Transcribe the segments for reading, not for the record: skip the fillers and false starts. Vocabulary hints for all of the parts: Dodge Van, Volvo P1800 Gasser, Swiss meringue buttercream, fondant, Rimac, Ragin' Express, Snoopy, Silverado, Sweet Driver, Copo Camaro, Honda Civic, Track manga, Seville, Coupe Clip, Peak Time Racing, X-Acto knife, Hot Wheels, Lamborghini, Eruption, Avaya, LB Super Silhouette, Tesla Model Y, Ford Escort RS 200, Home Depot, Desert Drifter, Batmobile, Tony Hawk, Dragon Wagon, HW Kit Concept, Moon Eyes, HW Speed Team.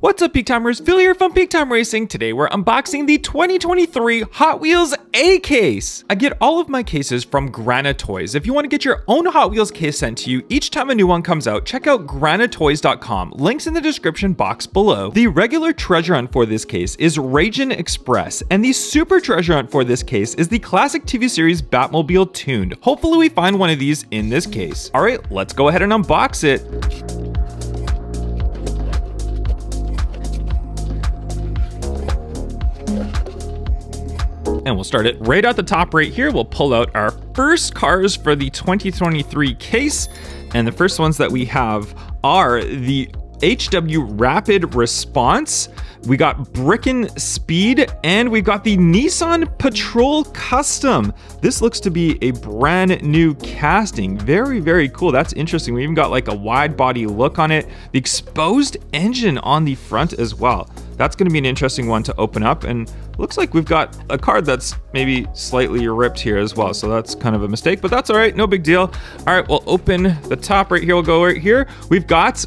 What's up, Peak Timers? Phil here from Peak Time Racing. Today we're unboxing the 2023 Hot Wheels A case. I get all of my cases from Granatoys. If you want to get your own Hot Wheels case sent to you each time a new one comes out, check out granatoys.com. Links in the description box below. The regular treasure hunt for this case is Ragin' Express, and the super treasure hunt for this case is the classic TV series Batmobile Tuned. Hopefully we find one of these in this case. All right, let's go ahead and unbox it. And we'll start it right at the top right here. We'll pull out our first cars for the 2023 case. And the first ones that we have are the HW Rapid Response. We got Brickin' Speed, and we've got the Nissan Patrol Custom. This looks to be a brand new casting. Very, very cool. That's interesting. We even got like a wide body look on it. The exposed engine on the front as well. That's gonna be an interesting one to open up, and looks like we've got a card that's maybe slightly ripped here as well. So that's kind of a mistake, but that's all right, no big deal. All right, we'll open the top right here. We'll go right here. We've got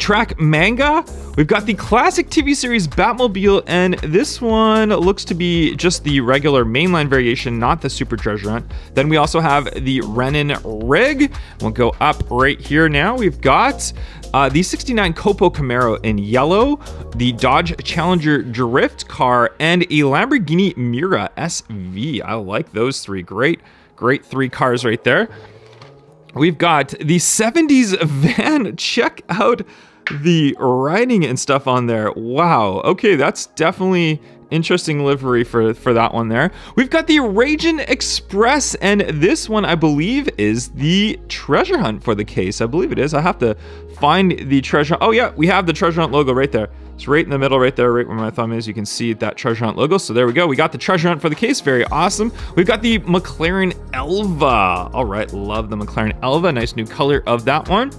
Track Manga. We've got the classic TV series Batmobile, and this one looks to be just the regular mainline variation, not the super treasure hunt. Then we also have the Renin Rig. We'll go up right here now. We've got the 69 Copo Camaro in yellow, the Dodge Challenger Drift car, and a Lamborghini Mira SV. I like those three. Great three cars right there. We've got the 70s van. Check out the writing and stuff on there. Wow. Okay, that's definitely interesting livery for that one there. We've got the Ragin' Express, and this one I believe is the treasure hunt for the case. I believe it is. I have to find the treasure. Oh yeah, we have the treasure hunt logo right there. It's right in the middle right there, right where my thumb is. You can see that treasure hunt logo. So there we go. We got the treasure hunt for the case. Very awesome. We've got the McLaren Elva. All right, love the McLaren Elva. Nice new color of that one.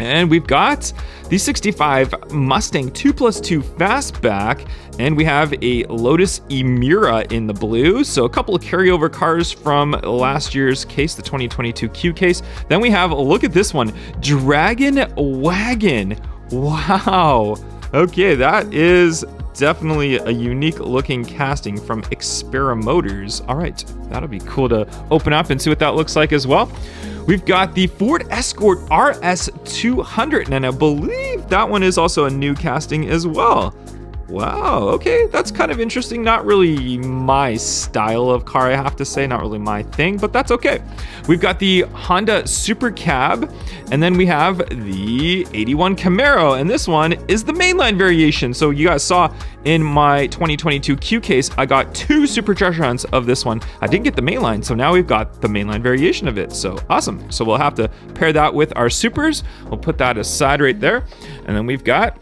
And we've got the 65 Mustang 2+2 Fastback, and we have a Lotus Emira in the blue. So a couple of carryover cars from last year's case, the 2022 Q case. Then we have, look at this one, Dragon Wagon. Wow. Okay, that is definitely a unique looking casting from Xpera Motors. All right, that'll be cool to open up and see what that looks like as well. We've got the Ford Escort RS 200, and I believe that one is also a new casting as well. Wow, okay, that's kind of interesting. Not really my style of car, I have to say, not really my thing, but that's okay. We've got the Honda Super Cab, and then we have the 81 Camaro, and this one is the mainline variation. So you guys saw in my 2022 Q case, I got two super treasure hunts of this one. I didn't get the mainline, so now we've got the mainline variation of it. So awesome. So we'll have to pair that with our supers. We'll put that aside right there. And then we've got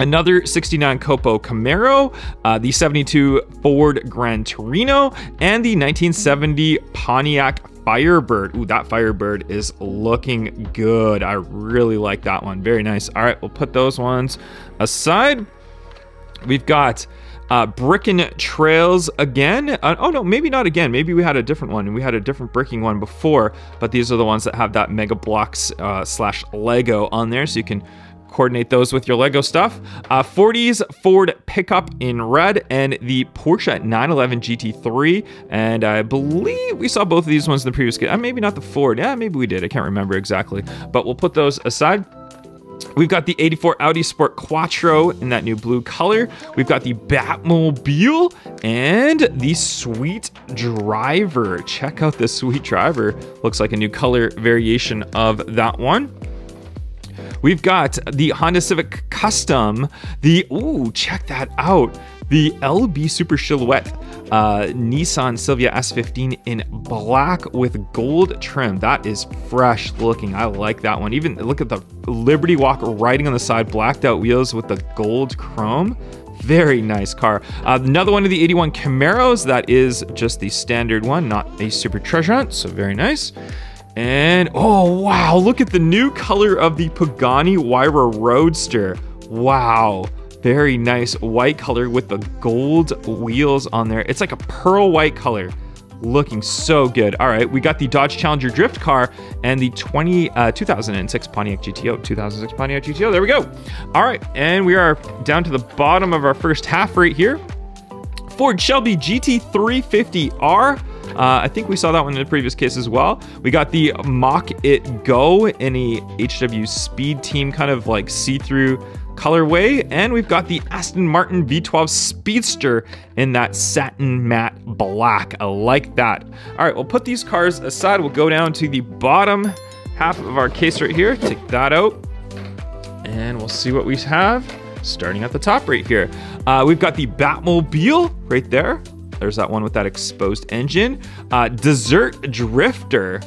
another 69 Copo Camaro, the 72 Ford Gran Torino, and the 1970 Pontiac Firebird. Ooh, that Firebird is looking good. I really like that one. Very nice. All right, we'll put those ones aside. We've got Brickin' Trails again. Oh no, maybe not again. Maybe we had a different one, and we had a different bricking one before, but these are the ones that have that Mega Blocks slash Lego on there, so you can coordinate those with your Lego stuff. 40s Ford pickup in red, and the Porsche 911 GT3. And I believe we saw both of these ones in the previous kit. Maybe not the Ford. Yeah, maybe we did. I can't remember exactly, but we'll put those aside. We've got the 84 Audi Sport Quattro in that new blue color. We've got the Batmobile and the Sweet Driver. Check out this Sweet Driver. Looks like a new color variation of that one. We've got the Honda Civic Custom, the, ooh, check that out, the LB Super Silhouette, Nissan Silvia S15 in black with gold trim. That is fresh looking. I like that one. Even look at the Liberty Walk riding on the side, blacked out wheels with the gold chrome. Very nice car. Another one of the 81 Camaros. That is just the standard one, not a super treasure hunt. So very nice. And oh wow, look at the new color of the Pagani Huayra Roadster. Wow, very nice white color with the gold wheels on there. It's like a pearl white color. looking so good. All right, we got the Dodge Challenger drift car and the 2006 Pontiac GTO, 2006 Pontiac GTO, there we go. All right, and we are down to the bottom of our first half right here. Ford Shelby GT350R. I think we saw that one in the previous case as well. We got the Mock It Go in a HW Speed Team kind of like see-through colorway, and we've got the Aston Martin V12 Speedster in that satin matte black. I like that. All right, we'll put these cars aside. We'll go down to the bottom half of our case right here, take that out, and we'll see what we have starting at the top right here. We've got the Batmobile right there. There's that one with that exposed engine. Desert Drifter.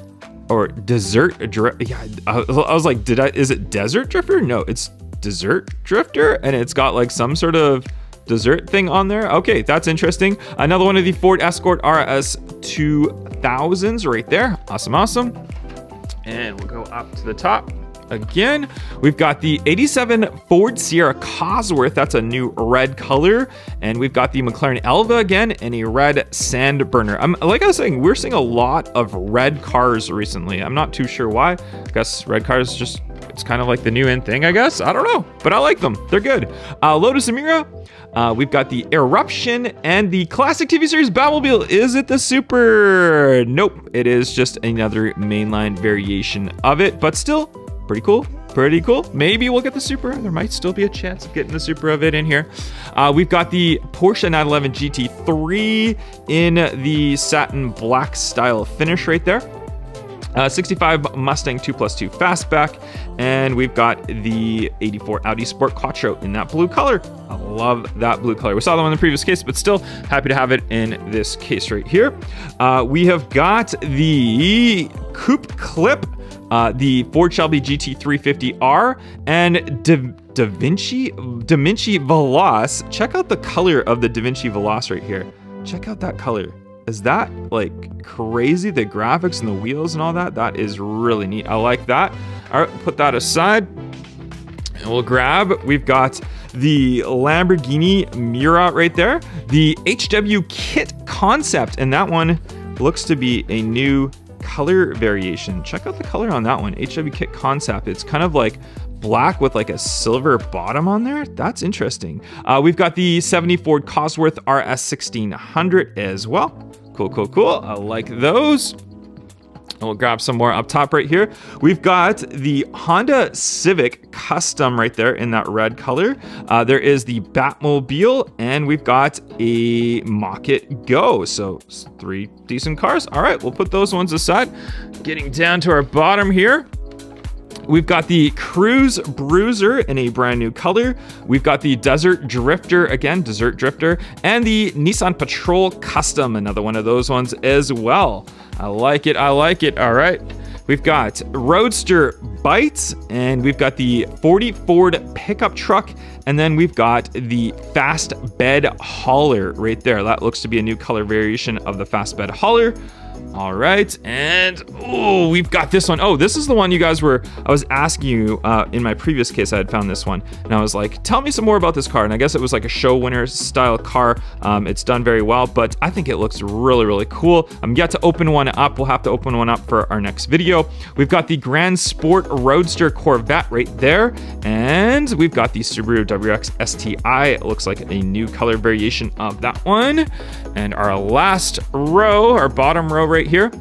Or Desert Drifter. Yeah, I was like, is it Desert Drifter? No, it's Desert Drifter. And it's got like some sort of dessert thing on there. Okay, that's interesting. Another one of the Ford Escort RS 2000s right there. Awesome, awesome. And we'll go up to the top. Again, we've got the 87 Ford Sierra Cosworth. That's a new red color. And we've got the McLaren Elva again in a red Sandburner. Like I was saying, we're seeing a lot of red cars recently. I'm not too sure why. I guess red cars just, it's kind of like the new in thing, I guess. I don't know, but I like them. They're good. Lotus Emira. We've got the Eruption and the classic TV series Batmobile. Is it the Super? Nope. It is just another mainline variation of it, but still, pretty cool, pretty cool. Maybe we'll get the Supra. There might still be a chance of getting the Supra of it in here. We've got the Porsche 911 GT3 in the satin black style finish right there. 65 Mustang 2+2 Fastback. And we've got the 84 Audi Sport Quattro in that blue color. I love that blue color. We saw them in the previous case, but still happy to have it in this case right here. We have got the Coupe Clip, the Ford Shelby GT350R, and Da Vinci Velos. Check out the color of the Da Vinci Velos right here. Check out that color. Is that like crazy? The graphics and the wheels and all that. That is really neat. I like that. All right, put that aside. And we'll grab, we've got the Lamborghini Mira right there. The HW Kit Concept, and that one looks to be a new color variation. Check out the color on that one, HW Kit Concept. It's kind of like black with like a silver bottom on there. That's interesting. We've got the 70 Ford Cosworth RS 1600 as well. Cool, cool, cool. I like those. And we'll grab some more up top right here. We've got the Honda Civic Custom right there in that red color. There is the Batmobile, and we've got a Mock It Go. So three decent cars. All right, we'll put those ones aside. Getting down to our bottom here. We've got the Cruise Bruiser in a brand new color. We've got the Desert Drifter, again, Desert Drifter, and the Nissan Patrol Custom, another one of those ones as well. I like it, I like it. All right, we've got Roadster Bites, and we've got the 40 Ford pickup truck, and then we've got the Fast Bed Hauler right there. That looks to be a new color variation of the Fast Bed Hauler. All right, and oh, we've got this one. Oh, this is the one you guys were, I was asking you in my previous case, I had found this one and I was like, tell me some more about this car. And I guess it was like a show winner style car. It's done very well, but I think it looks really, really cool. I'm yet to open one up. We'll have to open one up for our next video. We've got the Grand Sport Roadster Corvette right there. And we've got the Subaru WRX STI. It looks like a new color variation of that one. And our last row, our bottom row right here,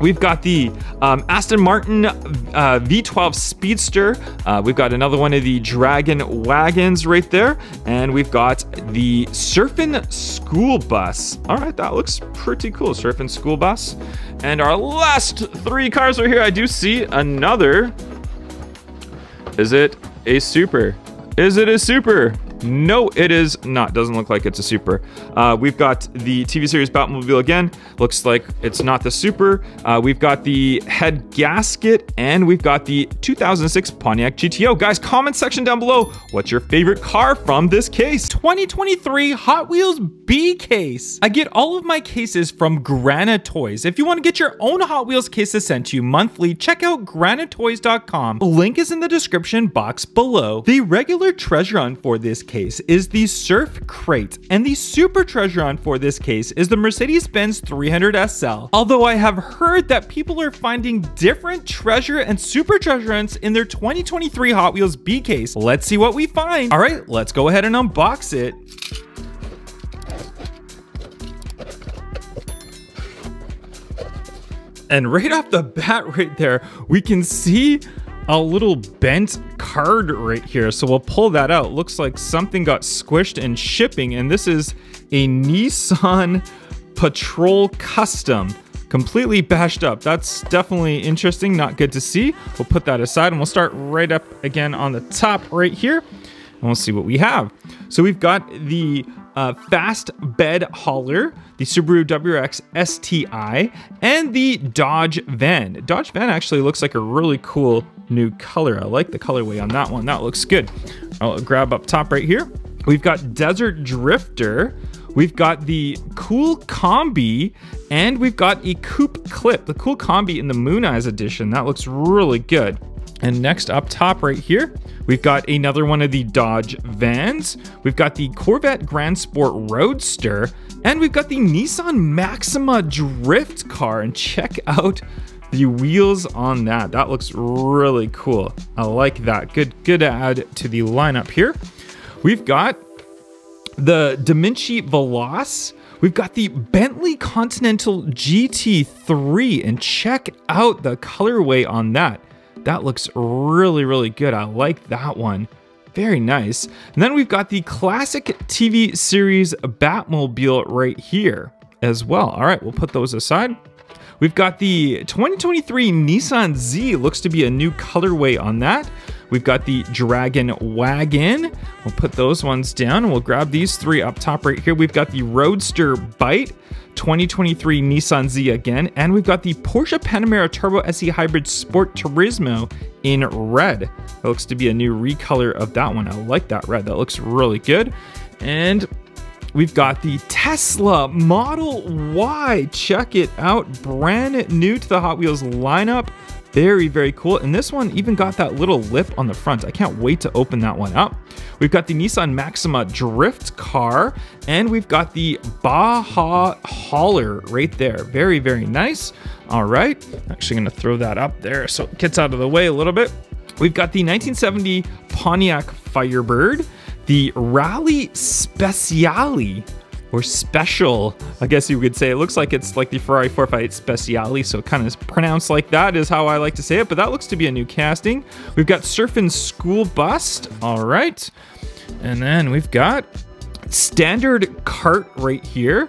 we've got the Aston Martin V12 Speedster. We've got another one of the Dragon Wagons right there. And we've got the Surfin' School Bus. All right, that looks pretty cool, Surfin' School Bus. And our last three cars right here, I do see another. Is it a Super? Is it a Super? No, it is not. Doesn't look like it's a Super. We've got the TV series Batmobile again. Looks like it's not the Super. We've got the Head Gasket, and we've got the 2006 Pontiac GTO. Guys, comment section down below. What's your favorite car from this case? 2023 Hot Wheels B case. I get all of my cases from Granatoys. If you want to get your own Hot Wheels cases sent to you monthly, check out granatoys.com. The link is in the description box below. The regular treasure hunt for this case case is the Surf Crate, and the super treasure hunt for this case is the Mercedes-Benz 300 SL. Although I have heard that people are finding different treasure and super treasure hunts in their 2023 Hot Wheels B case. Let's see what we find. All right, let's go ahead and unbox it. And right off the bat right there, we can see a little bent card right here. So we'll pull that out. Looks like something got squished in shipping. And this is a Nissan Patrol Custom, completely bashed up. That's definitely interesting, not good to see. We'll put that aside and we'll start right up again on the top right here. And we'll see what we have. So we've got the Fast Bed Hauler, the Subaru WRX STI, and the Dodge Van. Dodge Van actually looks like a really cool new color. I like the colorway on that one. That looks good. I'll grab up top right here. We've got Desert Drifter. We've got the Cool Combi, and we've got a Coupe Clip. The Cool Combi in the Moon Eyes edition. That looks really good. And next up top right here, we've got another one of the Dodge Vans. We've got the Corvette Grand Sport Roadster, and we've got the Nissan Maxima Drift Car. And check out the wheels on that. That looks really cool. I like that. Good add to the lineup here. We've got the Da Vinci Velos. We've got the Bentley Continental GT3, and check out the colorway on that. That looks really, really good. I like that one. Very nice. And then we've got the classic TV series Batmobile right here as well. All right, we'll put those aside. We've got the 2023 Nissan Z. Looks to be a new colorway on that. We've got the Dragon Wagon. We'll put those ones down and we'll grab these three up top right here. We've got the Roadster Bite, 2023 Nissan Z again, and we've got the Porsche Panamera Turbo SE Hybrid Sport Turismo in red. That looks to be a new recolor of that one. I like that red. That looks really good. And we've got the Tesla Model Y. Check it out. Brand new to the Hot Wheels lineup. Very, very cool. And this one even got that little lip on the front. I can't wait to open that one up. We've got the Nissan Maxima Drift Car, and we've got the Baja Hauler right there. Very, very nice. All right. Actually going to throw that up there so it gets out of the way a little bit. We've got the 1970 Pontiac Firebird, the Rally Speciale, or special, I guess you could say. It looks like it's like the Ferrari 458 Speciale, so kind of pronounced like that is how I like to say it, but that looks to be a new casting. We've got Surfin' School Bus, all right. And then we've got Standard Kart right here.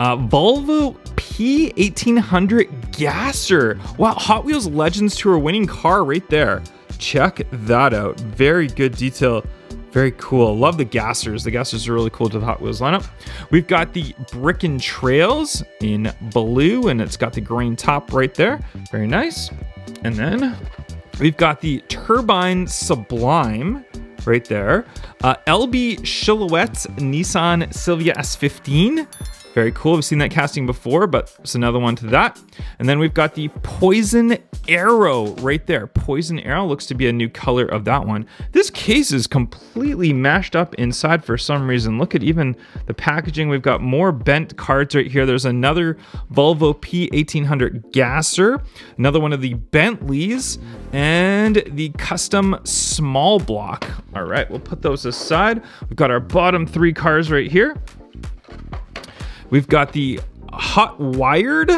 Volvo P1800 Gasser. Wow, Hot Wheels Legends Tour winning car right there. Check that out, very good detail. Very cool. Love the gassers. The gassers are really cool to the Hot Wheels lineup. We've got the Brickin' Trails in blue, and it's got the green top right there. Very nice. And then we've got the Turbine Sublime right there. LB Silhouette's Nissan Silvia S15. Very cool. We've seen that casting before, but it's another one to that. And then we've got the Poison Arrow right there. Poison Arrow looks to be a new color of that one. This case is completely mashed up inside for some reason. Look at even the packaging. We've got more bent cards right here. There's another Volvo P1800 Gasser, another one of the Bentleys, and the custom small block. All right, we'll put those aside. We've got our bottom three cars right here. We've got the Hot Wired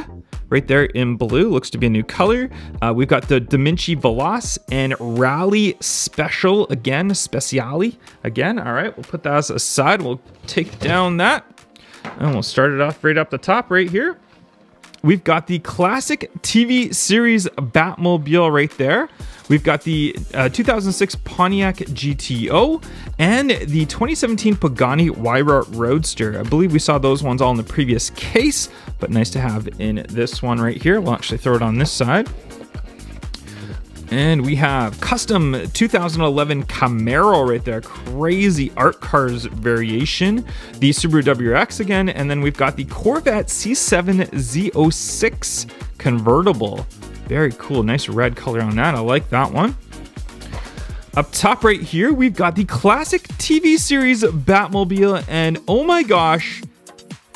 right there in blue, looks to be a new color. We've got the Da Vinci Velos and Rally Special again, Speciale again. All right, we'll put that aside. We'll take down that and we'll start it off right up the top right here. We've got the classic TV series Batmobile right there. We've got the 2006 Pontiac GTO and the 2017 Pagani Huayra Roadster. I believe we saw those ones all in the previous case, but nice to have in this one right here. We'll actually throw it on this side. And we have custom 2011 Camaro right there. Crazy art cars variation. The Subaru WRX again. And then we've got the Corvette C7 Z06 convertible. Very cool. Nice red color on that. I like that one. Up top right here, we've got the classic TV series Batmobile, and oh my gosh,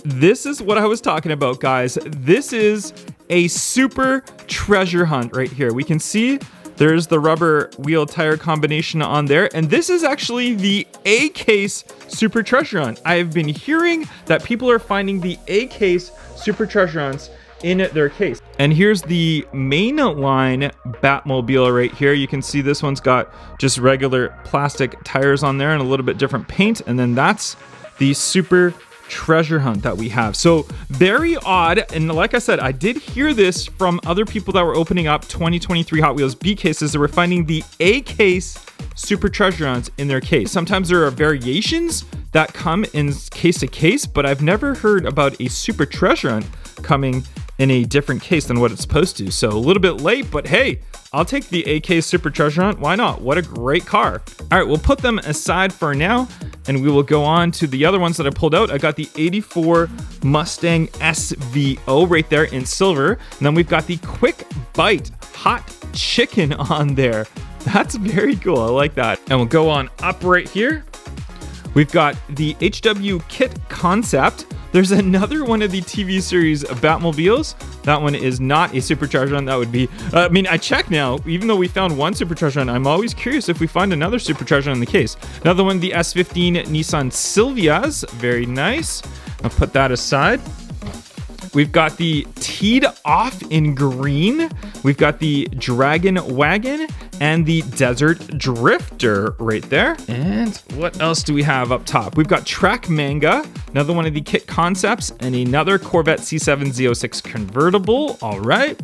this is what I was talking about, guys. This is a super treasure hunt right here. We can see there's the rubber wheel tire combination on there, and this is actually the A-Case Super Treasure Hunt. I've been hearing that people are finding the A-Case Super Treasure Hunts in their case. And here's the main line Batmobile right here. You can see this one's got just regular plastic tires on there and a little bit different paint. And then that's the Super Treasure Hunt that we have. So very odd. And like I said, I did hear this from other people that were opening up 2023 Hot Wheels B cases. They were finding the A case Super Treasure Hunts in their case. Sometimes there are variations that come in case to case, but I've never heard about a Super Treasure Hunt coming in a different case than what it's supposed to. So a little bit late, but hey, I'll take the AK Super Treasure Hunt. Why not? What a great car. All right, we'll put them aside for now, and we will go on to the other ones that I pulled out. I got the 84 Mustang SVO right there in silver. And then we've got the Quick Bite Hot Chicken on there. That's very cool. I like that. And we'll go on up right here. We've got the HW Kit Concept. There's another one of the TV series of Batmobiles. That one is not a Super Treasure Hunt. That would be, I mean, I check now, even though we found one Super Treasure Hunt, I'm always curious if we find another Super Treasure Hunt in the case. Another one, the S15 Nissan Silvias, very nice. I'll put that aside. We've got the Teed Off in green. We've got the Dragon Wagon and the Desert Drifter right there. And what else do we have up top? We've got Track Manga, another one of the kit concepts, and another Corvette C7 Z06 convertible. All right.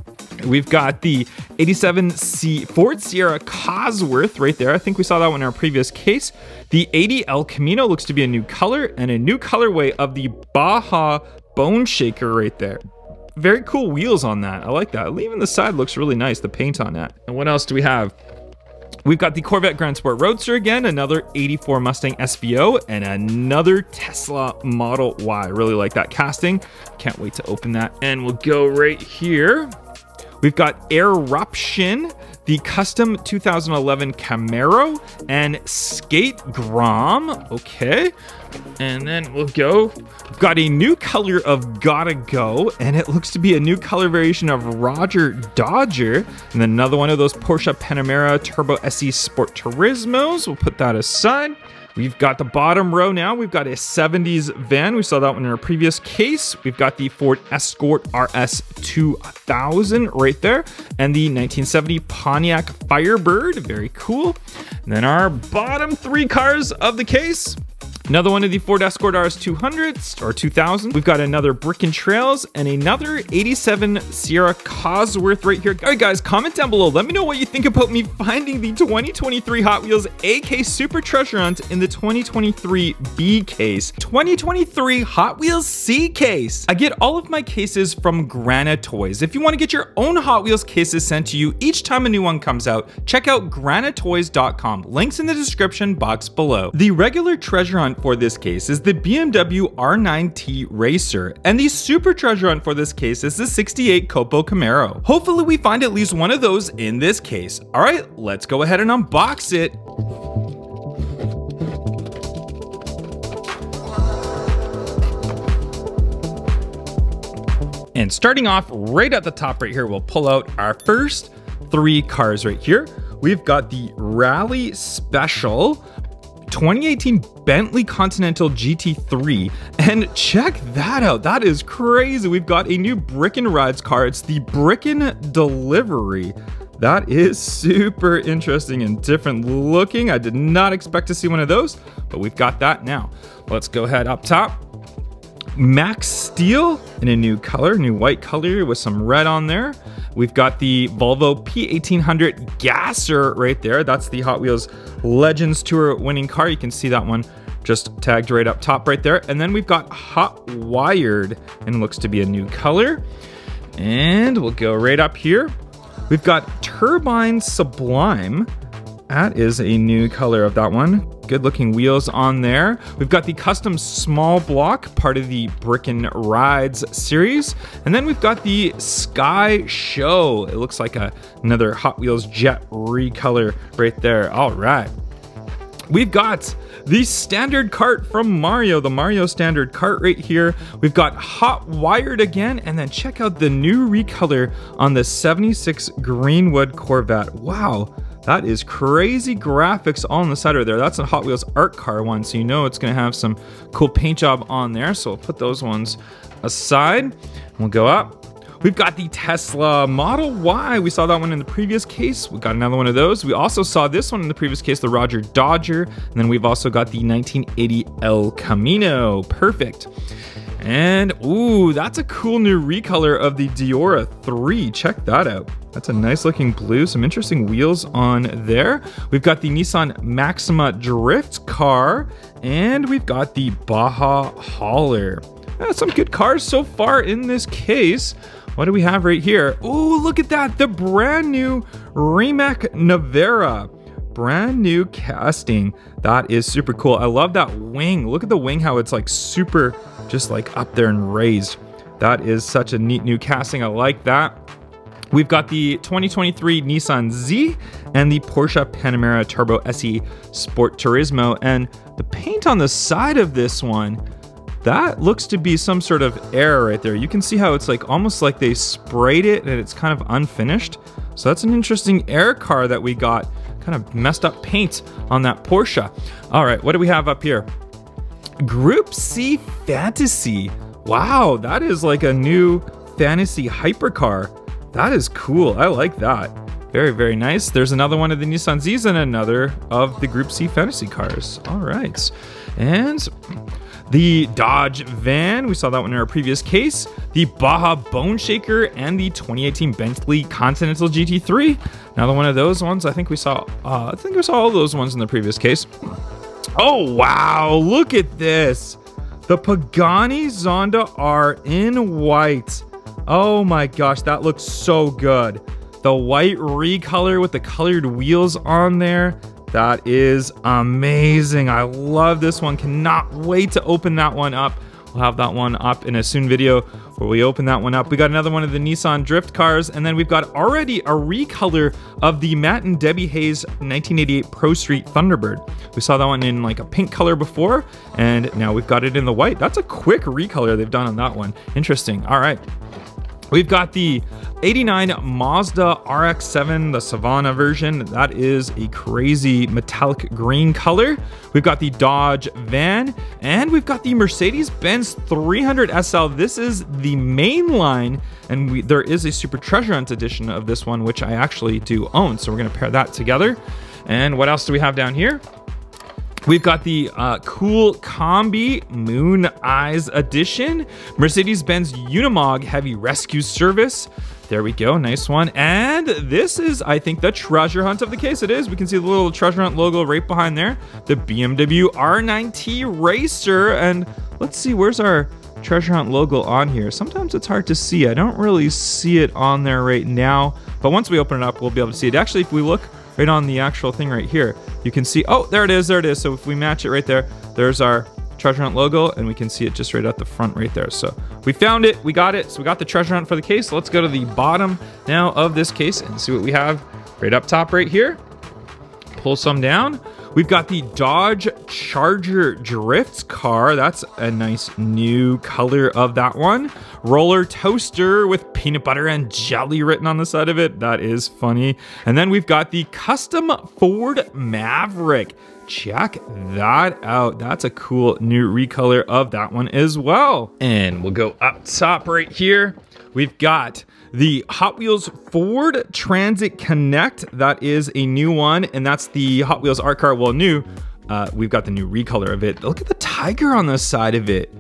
We've got the 87 Ford Sierra Cosworth right there. I think we saw that one in our previous case. The 80 El Camino looks to be a new color and a new colorway of the Baja Bone Shaker right there. Very cool wheels on that. I like that. Even the side looks really nice, the paint on that. And what else do we have? We've got the Corvette Grand Sport Roadster again, another 84 Mustang SVO, and another Tesla Model Y. Really like that casting. Can't wait to open that. And we'll go right here. We've got Eruption, the custom 2011 Camaro, and Skate Grom. Okay, and then we'll go. We've got a new color of Gotta Go, and it looks to be a new color variation of Roger Dodger. And then another one of those Porsche Panamera Turbo SE Sport Turismos. We'll put that aside. We've got the bottom row now. We've got a 70s van. We saw that one in our previous case. We've got the Ford Escort RS 200 right there, and the 1970 Pontiac Firebird. Very cool. And then our bottom three cars of the case. Another one of the Ford Escort RS 200 or 2000. We've got another Brickin' Trails and another 87 Sierra Cosworth right here. All right, guys, comment down below. Let me know what you think about me finding the 2023 Hot Wheels AK Super Treasure Hunt in the 2023 B case. 2023 Hot Wheels C case. I get all of my cases from Granatoys. If you want to get your own Hot Wheels cases sent to you each time a new one comes out, check out granatoys.com. Links in the description box below. The regular treasure hunt for this case is the BMW R9T Racer, and the super treasure hunt for this case is the 68 Copo Camaro. Hopefully we find at least one of those in this case. All right, let's go ahead and unbox it. And starting off right at the top right here, we'll pull out our first three cars right here. We've got the Rally Speciale, 2018 Bentley Continental GT3, and check that out. That is crazy. We've got a new Brickin' Rides car. It's the Brickin' Delivery. That is super interesting and different looking. I did not expect to see one of those, but we've got that now. Let's go ahead up top. Max Steel in a new color, new white color with some red on there. We've got the Volvo P1800 Gasser right there. That's the Hot Wheels Legends Tour winning car. You can see that one just tagged right up top right there. And then we've got Hot Wired, and looks to be a new color. And we'll go right up here. We've got Turbine Sublime. That is a new color of that one. Good looking wheels on there. We've got the custom small block, part of the Brickin' Rides series. And then we've got the Sky Show. It looks like another Hot Wheels Jet recolor right there. All right. We've got the Standard Kart from Mario, the Mario Standard Kart right here. We've got Hot Wired again, and then check out the new recolor on the 76 Greenwood Corvette. Wow. That is crazy graphics on the side right there. That's a Hot Wheels art car one, so you know it's gonna have some cool paint job on there. So we'll put those ones aside and we'll go up. We've got the Tesla Model Y. We saw that one in the previous case. We got another one of those. We also saw this one in the previous case, the Roger Dodger. And then we've also got the 1980 El Camino. Perfect. And ooh, that's a cool new recolor of the Diora 3. Check that out. That's a nice looking blue, some interesting wheels on there. We've got the Nissan Maxima Drift car, and we've got the Baja Hauler. That's some good cars so far in this case. What do we have right here? Ooh, look at that, the brand new Rimac Nevera. Brand new casting. That is super cool. I love that wing. Look at the wing, how it's like super just like up there and raised. That is such a neat new casting. I like that. We've got the 2023 Nissan Z and the Porsche Panamera Turbo SE Sport Turismo. And the paint on the side of this one, that looks to be some sort of error right there. You can see how it's like almost like they sprayed it and it's kind of unfinished. So that's an interesting air car that we got. Kind of messed up paint on that Porsche. All right, what do we have up here? Group C Fantasy. Wow, that is like a new fantasy hypercar. That is cool, I like that. Very, very nice. There's another one of the Nissan Z's and another of the Group C Fantasy cars. All right, and the Dodge Van, we saw that one in our previous case. The Baja Bone Shaker and the 2018 Bentley Continental GT3. Another one of those ones. I think we saw all those ones in the previous case. Oh wow, look at this. The Pagani Zonda R in white. Oh my gosh, that looks so good. The white recolor with the colored wheels on there. That is amazing. I love this one. Cannot wait to open that one up. We'll have that one up in a soon video where we open that one up. We got another one of the Nissan Drift cars, and then we've got already a recolor of the Matt and Debbie Hayes 1988 Pro Street Thunderbird. We saw that one in like a pink color before, and now we've got it in the white. That's a quick recolor they've done on that one. Interesting. All right. We've got the 89 Mazda RX-7, the Savannah version. That is a crazy metallic green color. We've got the Dodge Van, and we've got the Mercedes-Benz 300 SL. This is the main line, and there is a Super Treasure Hunt edition of this one, which I actually do own, so we're gonna pair that together. And what else do we have down here? We've got the Cool Combi Moon Eyes Edition, Mercedes-Benz Unimog Heavy Rescue Service. There we go, nice one. And this is, I think, the treasure hunt of the case. It is, we can see the little treasure hunt logo right behind there. The BMW R9T Racer. And let's see, where's our treasure hunt logo on here? Sometimes it's hard to see. I don't really see it on there right now. But once we open it up, we'll be able to see it. Actually, if we look right on the actual thing right here, you can see, oh, there it is, there it is. So if we match it right there, there's our treasure hunt logo, and we can see it just right at the front right there. So we found it, we got it. So we got the treasure hunt for the case. Let's go to the bottom now of this case and see what we have right up top right here. Pull some down. We've got the Dodge Charger Drift car. That's a nice new color of that one. Roller Toaster with peanut butter and jelly written on the side of it. That is funny. And then we've got the custom Ford Maverick. Check that out. That's a cool new recolor of that one as well. And we'll go up top right here. We've got the Hot Wheels Ford Transit Connect. That is a new one, and that's the Hot Wheels art car. Well, new. We've got the new recolor of it. Look at the tiger on the side of it.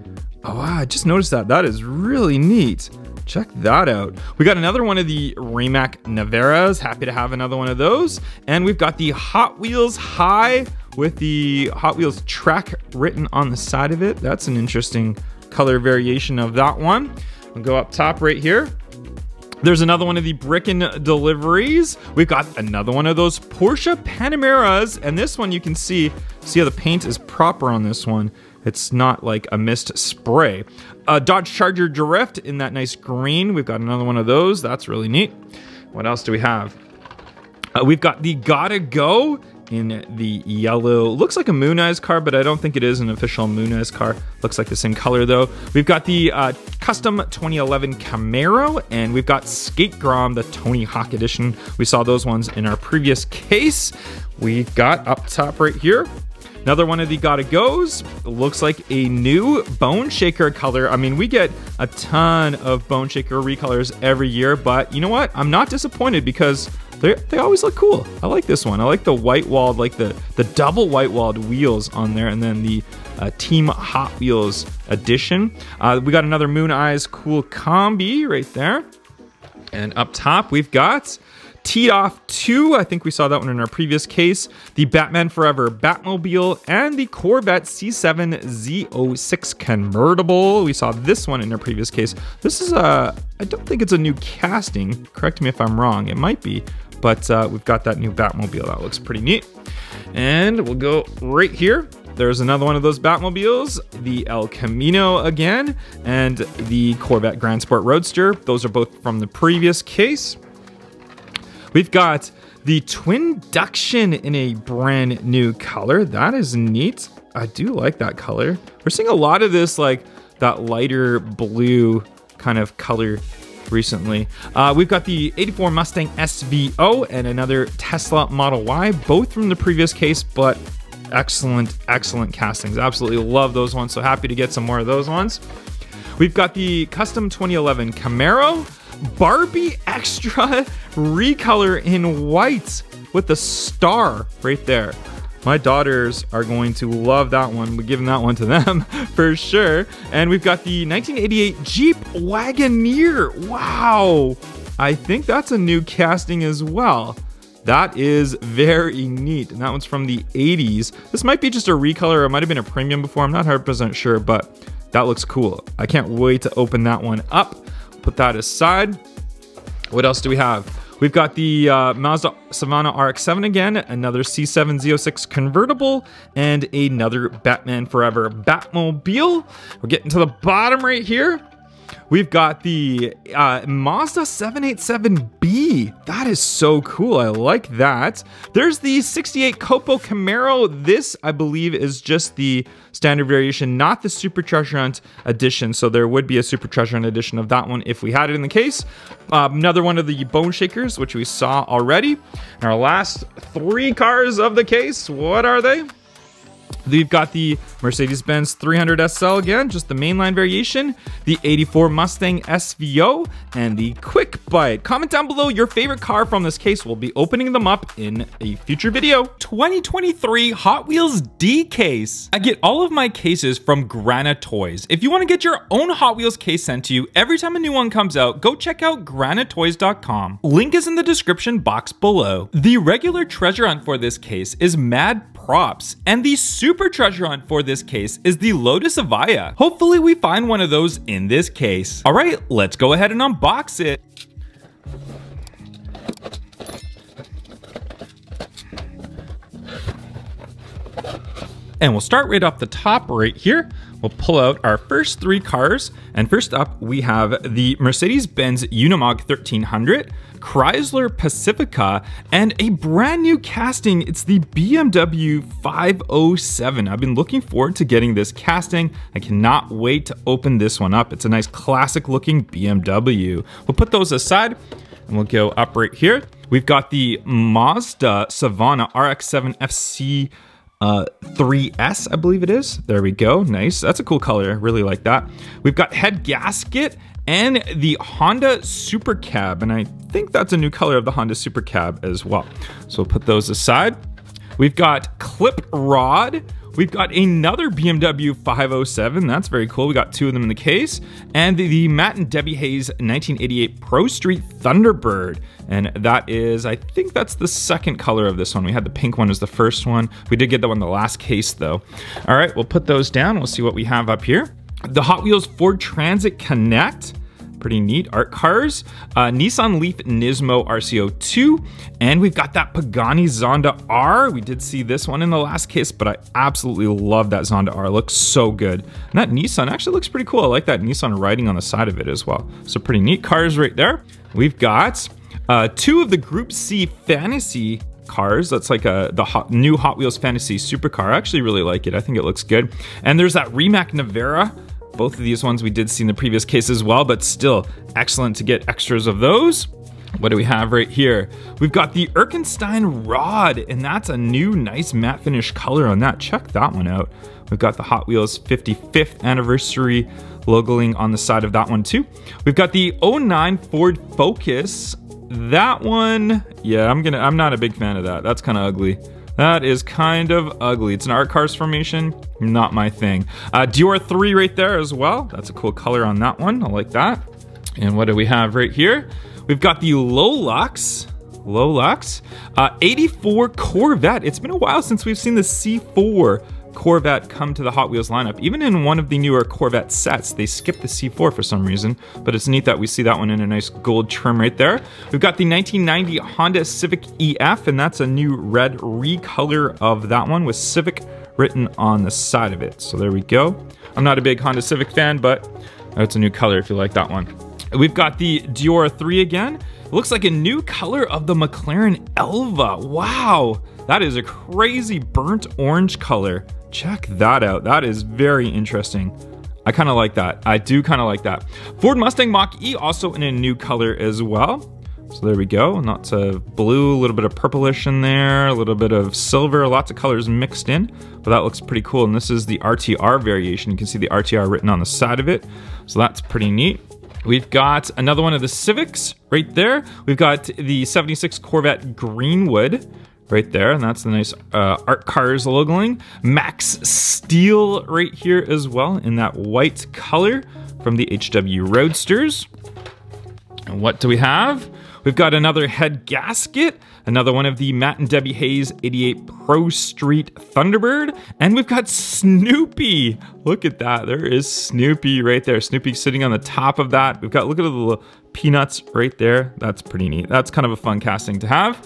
Oh, wow, I just noticed that. That is really neat. Check that out. We got another one of the Rimac Neveras. Happy to have another one of those. And we've got the Hot Wheels High with the Hot Wheels track written on the side of it. That's an interesting color variation of that one. We'll go up top right here. There's another one of the Brickin' deliveries. We've got another one of those Porsche Panameras, and this one you can see how the paint is proper on this one. It's not like a mist spray. Dodge Charger Drift in that nice green. We've got another one of those. That's really neat. What else do we have? We've got the Gotta Go in the yellow. Looks like a Moon Eyes car, but I don't think it is an official Moon Eyes car. Looks like the same color though. We've got the custom 2011 Camaro, and we've got Skate Grom, the Tony Hawk edition. We saw those ones in our previous case. We got up top right here, another one of the Gotta Go's. Looks like a new Bone Shaker color. I mean, we get a ton of Bone Shaker recolors every year, but you know what? I'm not disappointed because they always look cool. I like this one. I like the white walled, like the double white walled wheels on there, and then the Team Hot Wheels edition. We got another Moon Eyes Cool Combi right there. And up top, we've got Teed Off 2. I think we saw that one in our previous case. The Batman Forever Batmobile and the Corvette C7 Z06 convertible. We saw this one in our previous case. This is a, I don't think it's a new casting. Correct me if I'm wrong. It might be. But we've got that new Batmobile. That looks pretty neat. And we'll go right here. There's another one of those Batmobiles, the El Camino again, and the Corvette Grand Sport Roadster. Those are both from the previous case. We've got the Twinduction in a brand new color. That is neat. I do like that color. We're seeing a lot of this, like that lighter blue kind of color recently. We've got the 84 Mustang SVO and another Tesla Model Y, both from the previous case, but excellent, excellent castings. Absolutely love those ones. So happy to get some more of those ones. We've got the custom 2011 Camaro, Barbie Extra recolor in white with the star right there. My daughters are going to love that one. We're giving that one to them for sure. And we've got the 1988 Jeep Wagoneer. Wow. I think that's a new casting as well. That is very neat. And that one's from the 80s. This might be just a recolor. It might have been a premium before. I'm not 100% sure, but that looks cool. I can't wait to open that one up. Put that aside. What else do we have? We've got the Mazda Savannah RX-7 again, another C7 Z06 convertible, and another Batman Forever Batmobile. We're getting to the bottom right here. We've got the Mazda 787B. That is so cool. I like that. There's the 68 Copo Camaro. This, I believe, is just the standard variation, not the Supercharger Hunt edition. So there would be a Supercharger Hunt edition of that one if we had it in the case. Another one of the Bone Shakers, which we saw already. And our last three cars of the case, what are they? We've got the Mercedes-Benz 300 SL again, just the mainline variation, the 84 Mustang SVO, and the Quick Bite. Comment down below your favorite car from this case. We'll be opening them up in a future video. 2023 Hot Wheels D case. I get all of my cases from Granatoys. If you want to get your own Hot Wheels case sent to you every time a new one comes out, go check out granatoys.com. Link is in the description box below. The regular treasure hunt for this case is Mad Props, and the super treasure hunt for this case is the Lotus Avaya. Hopefully we find one of those in this case. All right, let's go ahead and unbox it. And we'll start right off the top right here. We'll pull out our first three cars. And first up, we have the Mercedes-Benz Unimog 1300, Chrysler Pacifica, and a brand new casting. It's the BMW 507. I've been looking forward to getting this casting. I cannot wait to open this one up. It's a nice classic looking BMW. We'll put those aside and we'll go up right here. We've got the Mazda Savannah RX-7 FC 3S, I believe it is. There we go, nice. That's a cool color, I really like that. We've got Head Gasket and the Honda Super Cab, and I think that's a new color of the Honda Super Cab as well. So we'll put those aside. We've got Clip Rod. We've got another BMW 507. That's very cool. We got two of them in the case. And the Matt and Debbie Hayes 1988 Pro Street Thunderbird. And that is, I think that's the second color of this one. We had the pink one as the first one. We did get that one in the last case though. All right, we'll put those down. We'll see what we have up here. The Hot Wheels Ford Transit Connect. pretty neat art cars. Nissan Leaf Nismo RCO2, and we've got that Pagani Zonda R. We did see this one in the last case, but I absolutely love that Zonda R. It looks so good. And that Nissan actually looks pretty cool. I like that Nissan writing on the side of it as well. So pretty neat cars right there. We've got two of the Group C Fantasy cars. That's like the new Hot Wheels Fantasy Supercar. I actually really like it. I think it looks good. And there's that Rimac Navera. Both of these ones we did see in the previous case as well, but still excellent to get extras of those. What do we have right here? We've got the Urkenstein Rod, and that's a new nice matte finish color on that. Check that one out. We've got the Hot Wheels 55th anniversary logoing on the side of that one too. We've got the 09 Ford Focus. That one, yeah, I'm not a big fan of that. That's kind of ugly. That is kind of ugly. It's an art cars formation, not my thing. Dior 3 right there as well. That's a cool color on that one. I like that. And what do we have right here? We've got the Lolux 84 Corvette. It's been a while since we've seen the C4 Corvette come to the Hot Wheels lineup. Even in one of the newer Corvette sets, they skipped the C4 for some reason, but it's neat that we see that one in a nice gold trim right there. We've got the 1990 Honda Civic EF, and that's a new red recolor of that one with Civic written on the side of it. So there we go. I'm not a big Honda Civic fan, but that's a new color if you like that one. We've got the Dior 3 again. It looks like a new color of the McLaren Elva. Wow, that is a crazy burnt orange color. Check that out. That is very interesting. I kind of like that. I do kind of like that. Ford Mustang Mach-E also in a new color as well. So there we go. Lots of blue, a little bit of purplish in there, a little bit of silver, lots of colors mixed in. But that looks pretty cool. And this is the RTR variation. You can see the RTR written on the side of it. So that's pretty neat. We've got another one of the Civics right there. We've got the 76 Corvette Greenwood right there, and that's the nice art cars logoing. Max Steel right here as well in that white color from the HW Roadsters. And what do we have? We've got another Head Gasket, another one of the Matt and Debbie Hayes 88 Pro Street Thunderbird, and we've got Snoopy. Look at that, there is Snoopy right there. Snoopy sitting on the top of that. We've got, look at the little peanuts right there. That's pretty neat. That's kind of a fun casting to have.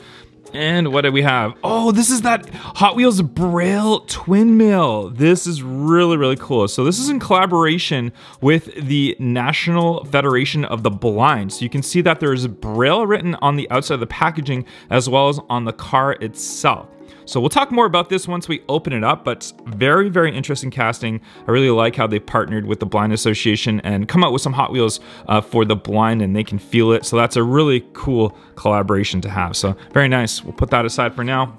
And what do we have? Oh, this is that Hot Wheels Braille Twin Mill. This is really, really cool. So this is in collaboration with the National Federation of the Blind. So you can see that there is Braille written on the outside of the packaging as well as on the car itself. So we'll talk more about this once we open it up, but very, very interesting casting. I really like how they partnered with the Blind Association and come out with some Hot Wheels for the blind, and they can feel it. So that's a really cool collaboration to have. So very nice. We'll put that aside for now.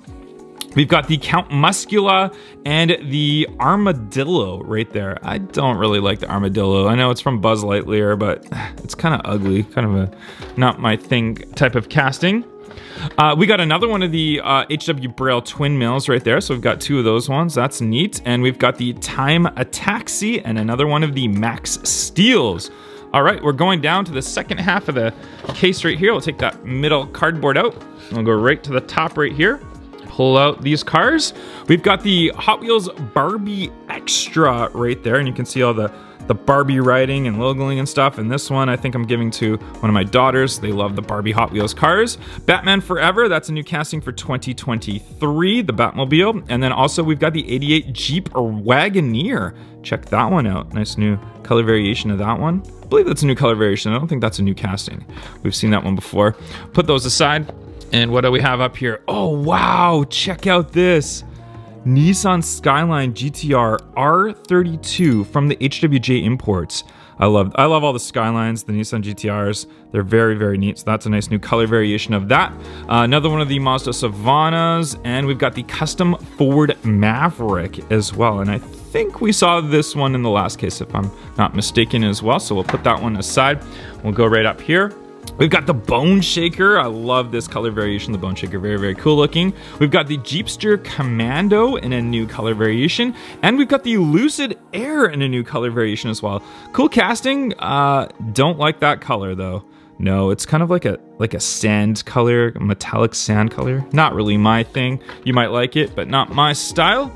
We've got the Count Muscula and the Armadillo right there. I don't really like the Armadillo. I know it's from Buzz Lightyear, but it's kind of ugly, kind of a not my thing type of casting. We got another one of the HW Braille Twin Mills right there. So we've got two of those ones. That's neat. And we've got the Time a Taxi and another one of the Max Steels. All right, we're going down to the second half of the case right here. We'll take that middle cardboard out. We'll go right to the top right here. Pull out these cars. We've got the Hot Wheels Barbie Extra right there. And you can see all the Barbie writing and logoing and stuff. And this one I think I'm giving to one of my daughters. They love the Barbie Hot Wheels cars. Batman Forever, that's a new casting for 2023, the Batmobile. And then also we've got the 88 Jeep Wagoneer. Check that one out. Nice new color variation of that one. I believe that's a new color variation. I don't think that's a new casting. We've seen that one before. Put those aside. And what do we have up here? Oh, wow, check out this. Nissan Skyline GTR R32 from the HWJ Imports. I love all the Skylines, the Nissan GTRs. They're very, very neat. So that's a nice new color variation of that. Another one of the Mazda Savannas, and we've got the custom Ford Maverick as well. And I think we saw this one in the last case, if I'm not mistaken as well. So we'll put that one aside. We'll go right up here. We've got the Bone Shaker. I love this color variation. The Bone Shaker, very, very cool looking. We've got the Jeepster Commando in a new color variation. And we've got the Lucid Air in a new color variation as well. Cool casting. Don't like that color though. No, it's kind of like a sand color, metallic sand color. Not really my thing. You might like it, but not my style.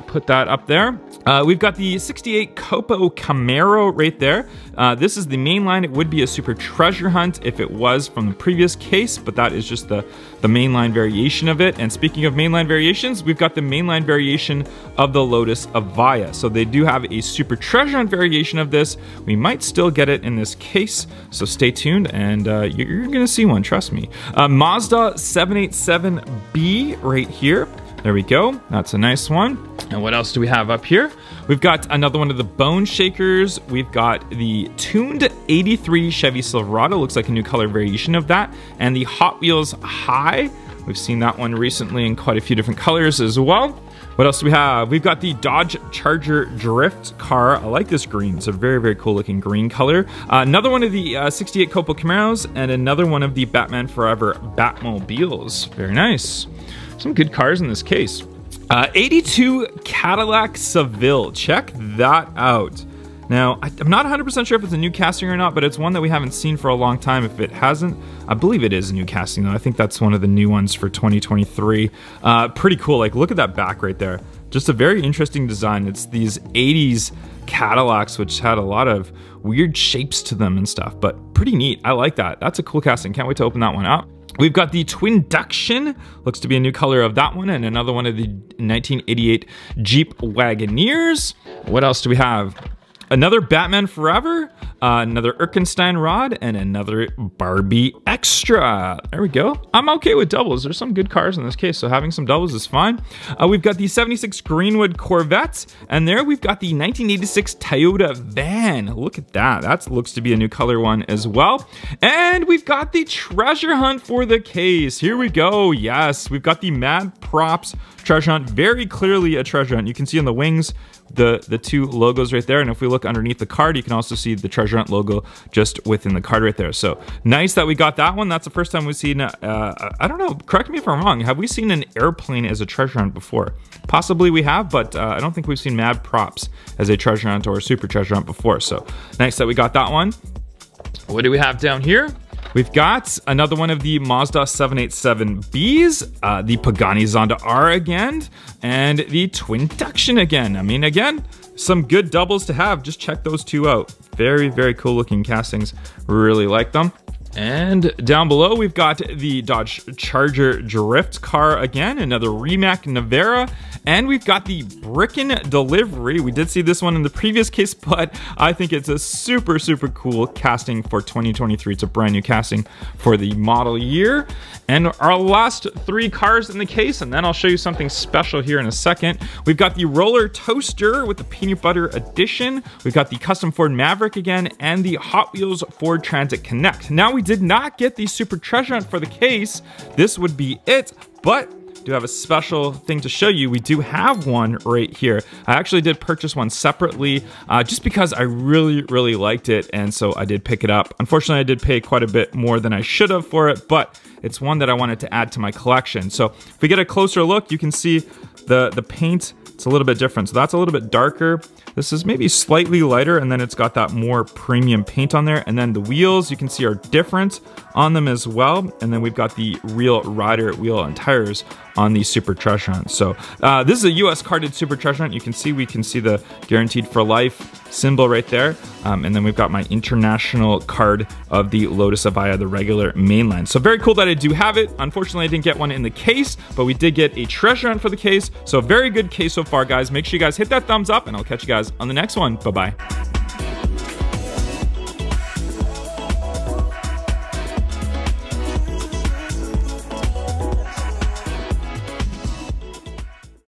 We'll put that up there. We've got the 68 Copo Camaro right there. This is the main line. It would be a super treasure hunt if it was from the previous case, but that is just the mainline variation of it. And speaking of mainline variations, we've got the mainline variation of the Lotus Avaya. So they do have a super treasure hunt variation of this. We might still get it in this case, so stay tuned, and you're gonna see one, trust me. Mazda 787B right here. There we go, that's a nice one. And what else do we have up here? We've got another one of the bone shakers. We've got the tuned 83 Chevy Silverado, looks like a new color variation of that. And the Hot Wheels High. We've seen that one recently in quite a few different colors as well. What else do we have? We've got the Dodge Charger Drift car. I like this green. It's a very, very cool looking green color. Another one of the 68 Copo Camaros and another one of the Batman Forever Batmobiles. Very nice. Some good cars in this case. 82 Cadillac Seville. Check that out. Now, I'm not 100% sure if it's a new casting or not, but it's one that we haven't seen for a long time. If it hasn't, I believe it is a new casting though. I think that's one of the new ones for 2023. Pretty cool. Like, look at that back right there. Just a very interesting design. It's these 80s Cadillacs, which had a lot of weird shapes to them and stuff, but pretty neat. I like that. That's a cool casting. Can't wait to open that one up. We've got the Twinduction, looks to be a new color of that one, and another one of the 1988 Jeep Wagoneers. What else do we have? Another Batman Forever, another Urkenstein Rod, and another Barbie Extra. There we go. I'm okay with doubles. There's some good cars in this case, so having some doubles is fine. We've got the 76 Greenwood Corvette, and there we've got the 1986 Toyota Van. Look at that. That looks to be a new color one as well. And we've got the treasure hunt for the case. Here we go. Yes, we've got the Mad Props treasure hunt. Very clearly a treasure hunt. You can see on the wings, the two logos right there. And if we look underneath the card, you can also see the treasure hunt logo just within the card right there. So nice that we got that one. That's the first time we've seen, I don't know, correct me if I'm wrong. Have we seen an airplane as a treasure hunt before? Possibly we have, but I don't think we've seen Mad Props as a treasure hunt or a super treasure hunt before. So nice that we got that one. What do we have down here? We've got another one of the Mazda 787Bs, the Pagani Zonda R again, and the Twinduction again. I mean, again, some good doubles to have. Just check those two out. Very, very cool looking castings. Really like them. And down below, we've got the Dodge Charger Drift car again, another Rimac Navara, and we've got the Brickin' Delivery. We did see this one in the previous case, but I think it's a super, super cool casting for 2023. It's a brand new casting for the model year. And our last three cars in the case, and then I'll show you something special here in a second. We've got the Roller Toaster with the Peanut Butter Edition. We've got the Custom Ford Maverick again, and the Hot Wheels Ford Transit Connect. Now we did not get the super treasure hunt for the case. This would be it, but do have a special thing to show you. We do have one right here. I actually did purchase one separately just because I really, really liked it, and so I did pick it up. Unfortunately, I did pay quite a bit more than I should have for it, but it's one that I wanted to add to my collection. So if we get a closer look, you can see the paint. It's a little bit different. So that's a little bit darker. This is maybe slightly lighter, and then it's got that more premium paint on there. And then the wheels, you can see, are different on them as well. And then we've got the real rider wheel and tires on the super treasure hunt. So this is a US carded super treasure hunt. You can see, we can see the guaranteed for life symbol right there. And then we've got my international card of the Lotus Avaya, the regular mainline. So very cool that I do have it. Unfortunately, I didn't get one in the case, but we did get a treasure hunt for the case. So very good case so far, guys. Make sure you guys hit that thumbs up, and I'll catch you guys on the next one. Bye-bye.